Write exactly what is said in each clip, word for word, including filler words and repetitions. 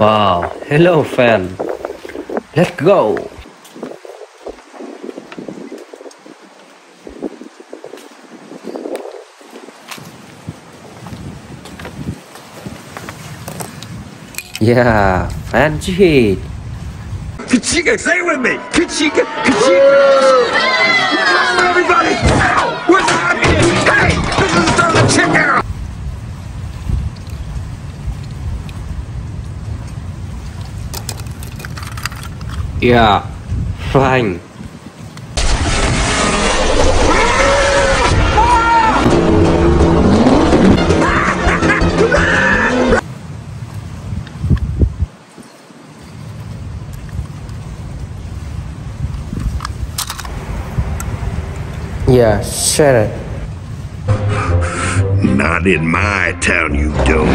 Wow, hello fan, let's go! Yeah, fancy! Kachika, say it with me! Kachika, Kachika! Everybody! Ow! What's happening? Hey! This is the start of the chicken era! Yeah, fine. Yeah, shut it. Not in my town, you don't.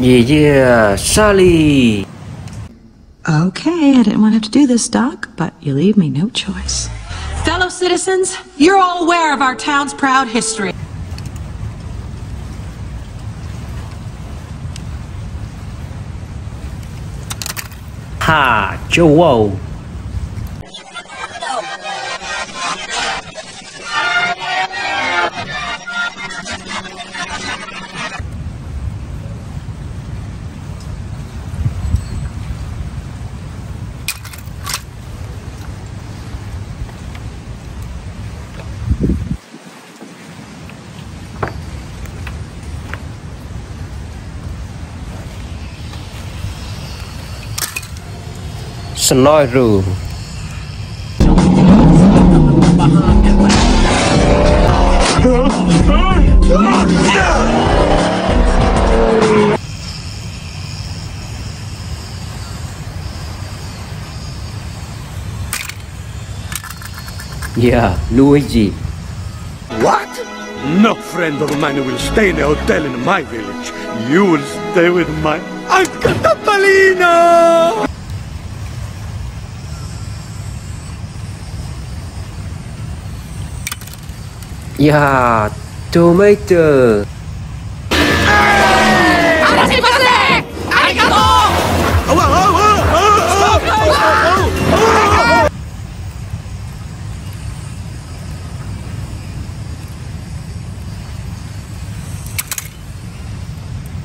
Yeah, yeah, Sally! Okay, I didn't want to have to do this, Doc, but you leave me no choice. Fellow citizens, you're all aware of our town's proud history. Ha! Joe! Nói rù Yeah, Luigi. What? No friend of mine will stay in a hotel in my village. You will stay with my Uncle Topolino! Yeah, Tow Mater.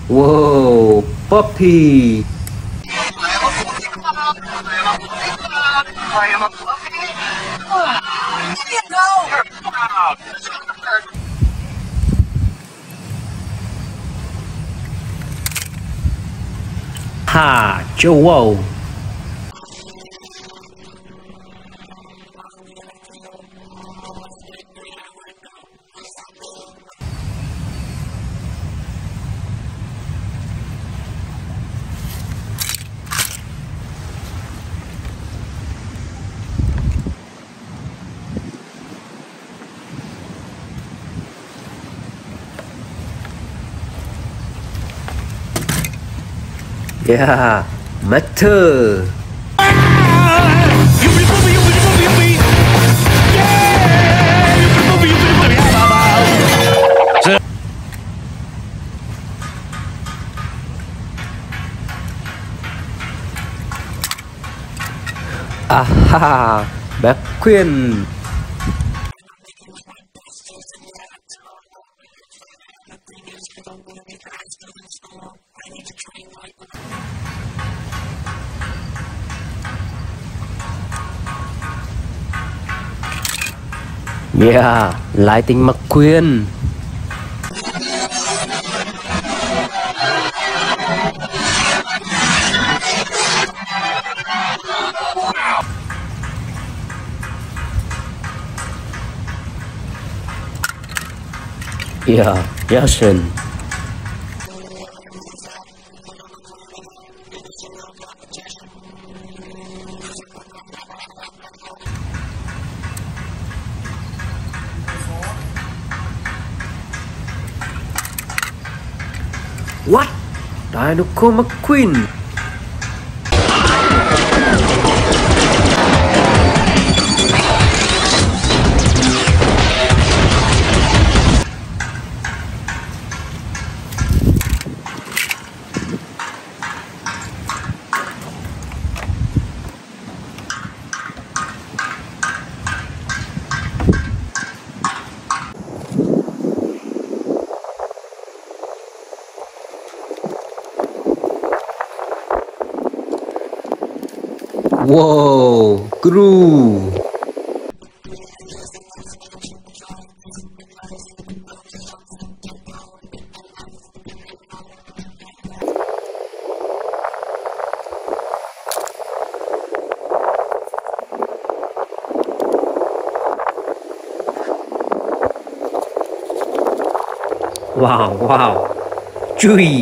Whoa, puppy. I am a puppy. You know. Ha! Joe! Yeah, Mater. Aha, McQueen. Yeah, Lightning McQueen. Yeah, Hudson. What? Dinoco McQueen! Whoa, groove! Wow, wow! Chewy!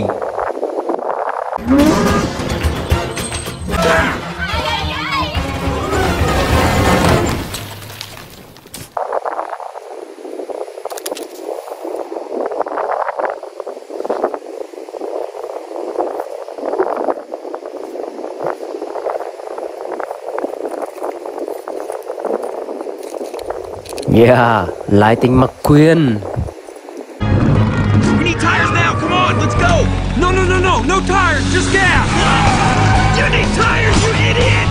Yeah, Lightning McQueen. We need tires now, come on, let's go! No, no, no, no, no tires, just gas! You need tires, you idiot!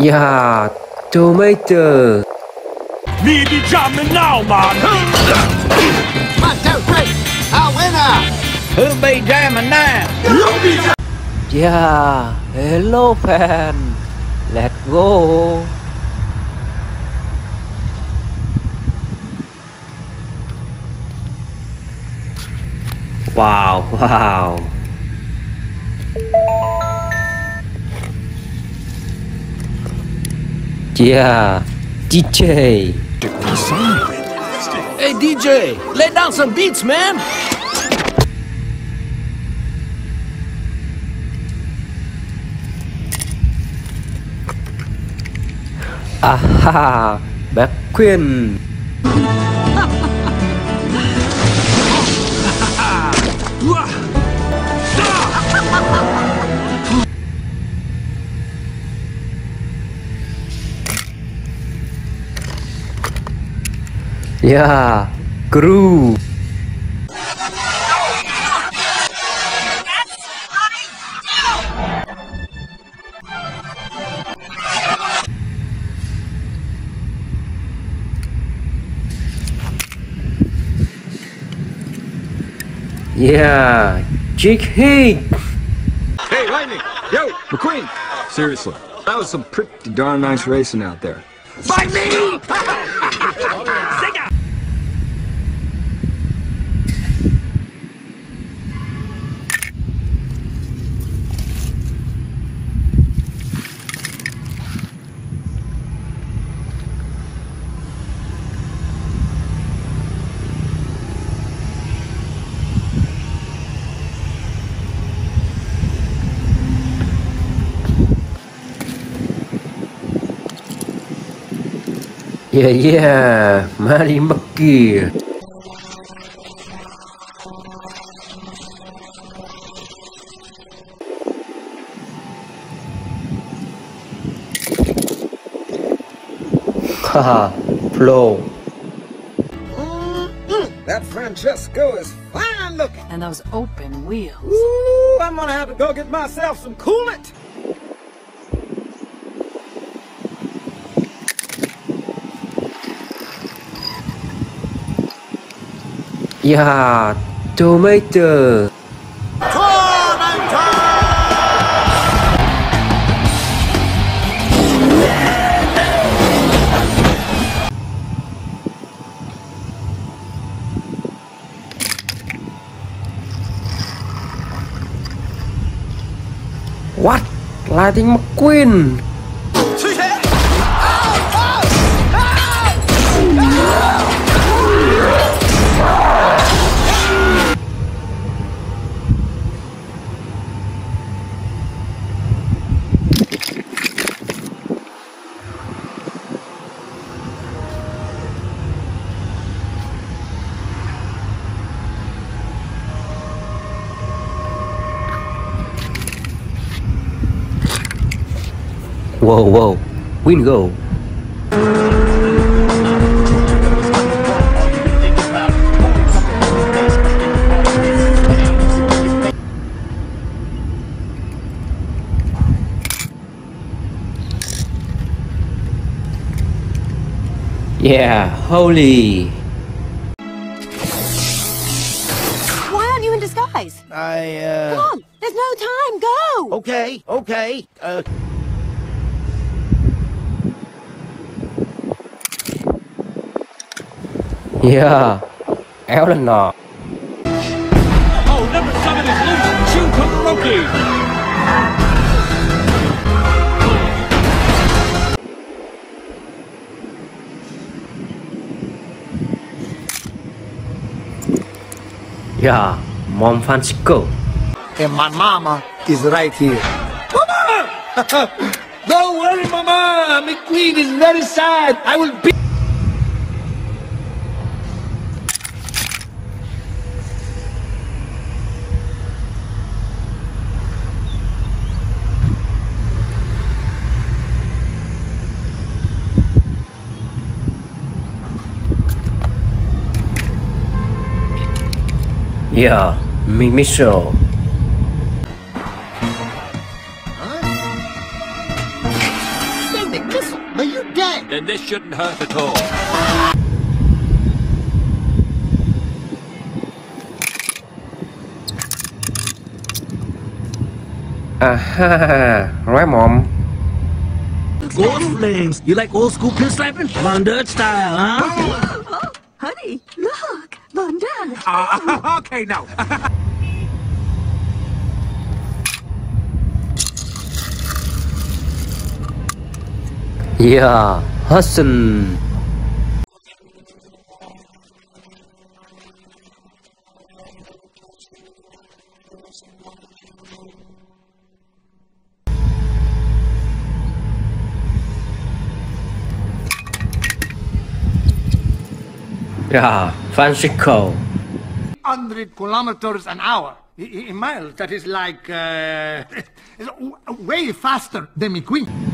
Yeah, Tow Mater. Need to jump me now, man! One, two, three! Our winner! Who'll be jamming now? You'll be jam yeah, hello fan. Let's go. Wow, wow. Yeah, D J. Hey D J, lay down some beats, man. Aha, McQueen. Yeah, groove. Yeah, Jake Hey. Hey, Lightning, yo, McQueen. Seriously, that was some pretty darn nice racing out there. By me. Yeah, yeah, Mary McGee. Haha, flow. Mm-hmm. That Francesco is fine looking. And those open wheels. Ooh, I'm gonna have to go get myself some coolant. Yeah, Tow Mater. What? Lightning McQueen. Whoa, whoa, we'll go. Yeah, holy. Why aren't you in disguise? I, uh... Come on, there's no time, go! Okay, okay, uh... Yeah, Eleanor. Oh, number seven is loose, shoot Karoki! Yeah, Mom Francesco. And my mama is right here. Mama! Don't worry, Mama! McQueen is very sad. I will be... Yeah, McMissile. Huh? Hey, McMissile, are you dead? Then this shouldn't hurt at all. Aha, right, Mom. Golden flames, you like old school pin slapping? Von Dutch style, huh? Oh, oh, honey, look. Uh, okay, no. Yeah, Hudson. Yeah, Francesco. one hundred kilometers an hour. In miles, that is like, uh, way faster than McQueen.